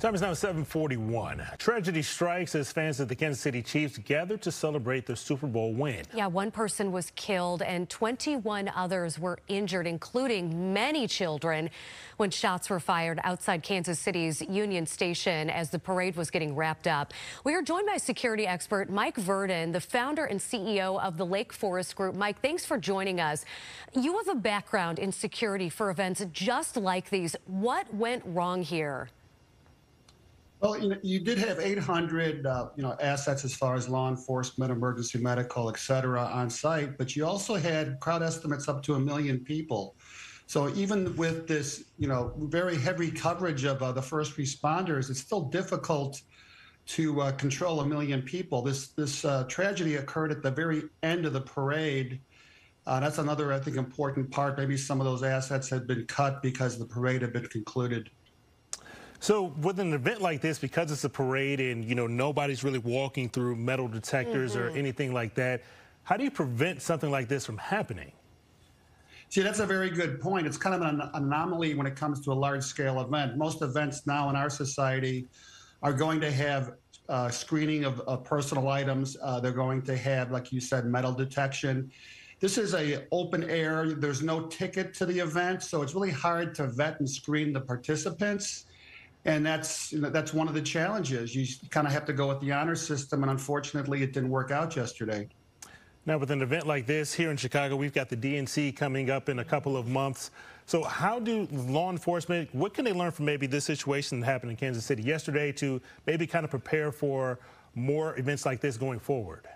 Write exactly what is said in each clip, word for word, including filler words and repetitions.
Time is now seven forty-one. Tragedy strikes as fans of the Kansas City Chiefs gather to celebrate their Super Bowl win. Yeah, one person was killed and twenty-one others were injured, including many children, when shots were fired outside Kansas City's Union Station as the parade was getting wrapped up. We are joined by security expert Mike Verdon, the founder and C E O of the Lake Forest Group. Mike, thanks for joining us. You have a background in security for events just like these. What went wrong here? Well, you know, you did have eight hundred, uh, you know, assets as far as law enforcement, emergency medical, et cetera, on site, but you also had crowd estimates up to a million people. So even with this, you know, very heavy coverage of uh, the first responders, it's still difficult to uh, control a million people. This this uh, tragedy occurred at the very end of the parade. Uh, that's another, I think, important part. Maybe some of those assets had been cut because the parade had been concluded. So with an event like this, because it's a parade and, you know, nobody's really walking through metal detectors mm-hmm. or anything like that, how do you prevent something like this from happening? See, that's a very good point. It's kind of an anomaly when it comes to a large-scale event. Most events now in our society are going to have uh, screening of, of personal items. Uh, they're going to have, like you said, metal detection. This is an open air. There's no ticket to the event, so it's really hard to vet and screen the participants. And that's, you know, that's one of the challenges. You kind of have to go with the honor system, and unfortunately, it didn't work out yesterday. Now, with an event like this here in Chicago, we've got the D N C coming up in a couple of months. So how do law enforcement, what can they learn from maybe this situation that happened in Kansas City yesterday to maybe kind of prepare for more events like this going forward?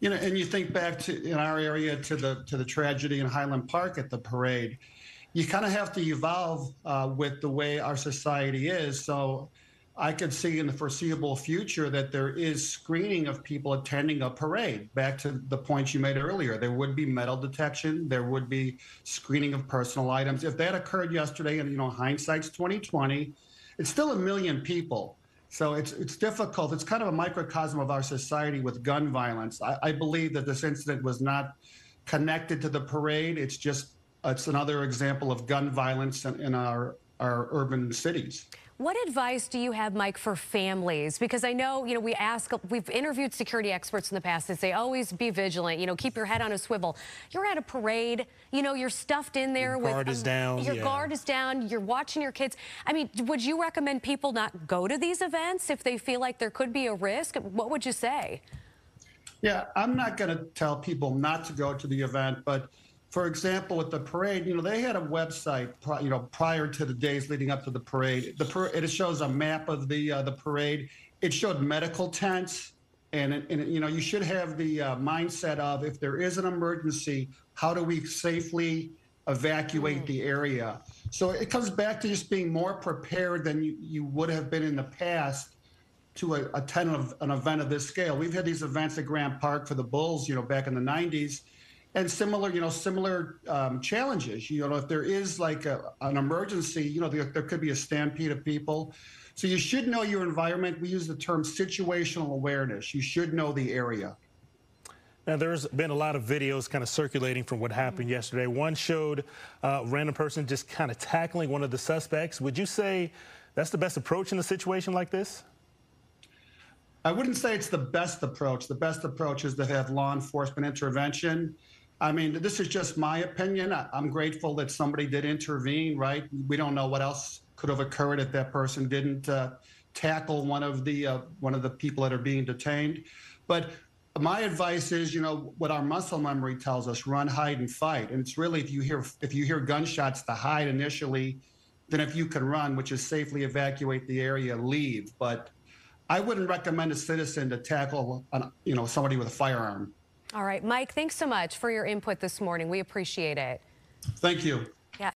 You know, and you think back to, in our area, to the, to the tragedy in Highland Park at the parade. You kind of have to evolve uh, with the way our society is. So I could see in the foreseeable future that there is screening of people attending a parade. Back to the point you made earlier, there would be metal detection. There would be screening of personal items. If that occurred yesterday, and, you know, hindsight's twenty twenty, it's still a million people. So it's, it's difficult. It's kind of a microcosm of our society with gun violence. I, I believe that this incident was not connected to the parade. It's just... It's another example of gun violence in, in our, our urban cities. What advice do you have, Mike, for families? Because I know, you know, we ask, we've interviewed security experts in the past that say, always be vigilant, you know, keep your head on a swivel. You're at a parade, you know, you're stuffed in there. Your guard with, is down. Your yeah. guard is down. You're watching your kids. I mean, would you recommend people not go to these events if they feel like there could be a risk? What would you say? Yeah, I'm not going to tell people not to go to the event, but for example, with the parade, you know, they had a website, you know, prior to the days leading up to the parade. The par it shows a map of the uh, the parade. It showed medical tents, and, and you know, you should have the uh, mindset of, if there is an emergency, how do we safely evacuate mm-hmm. the area? So it comes back to just being more prepared than you, you would have been in the past to a, attend a, an event of this scale. We've had these events at Grant Park for the Bulls, you know, back in the nineties. And similar, you know, similar um, challenges. You know, if there is like a, an emergency, you know, there, there could be a stampede of people. So you should know your environment. We use the term situational awareness. You should know the area. Now, there's been a lot of videos kind of circulating from what happened yesterday. One showed uh, a random person just kind of tackling one of the suspects. Would you say that's the best approach in a situation like this? I wouldn't say it's the best approach. The best approach is to have law enforcement intervention. I mean, this is just my opinion. I'm grateful that somebody did intervene, right? We don't know what else could have occurred if that person didn't uh, tackle one of the uh, one of the people that are being detained. But my advice is, you know, what our muscle memory tells us: run, hide, and fight. And it's really, if you hear if you hear gunshots, to hide initially. Then, if you can run, which is safely evacuate the area, leave. But I wouldn't recommend a citizen to tackle, an, you know, somebody with a firearm. All right, Mike, thanks so much for your input this morning. We appreciate it. Thank you. Yeah.